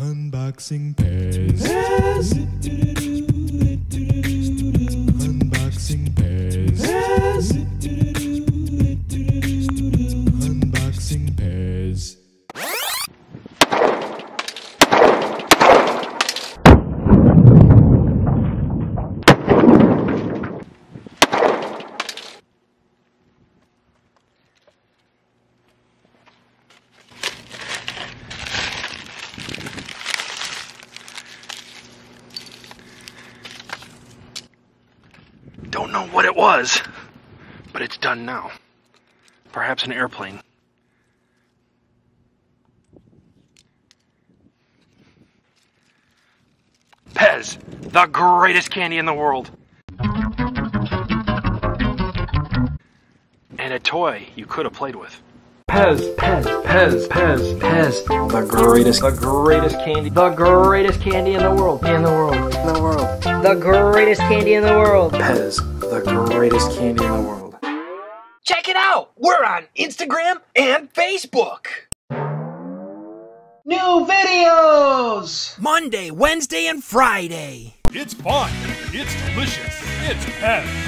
Unboxing Pez. Unboxing Pez. Unboxing Pez. Don't know what it was, but it's done now. Perhaps an airplane. Pez, the greatest candy in the world. And a toy you could have played with. Pez, Pez, Pez, Pez, Pez. The greatest candy in the world. The greatest candy in the world. Pez, the greatest candy in the world. Check it out! We're on Instagram and Facebook. New videos! Monday, Wednesday, and Friday. It's fun. It's delicious. It's Pez.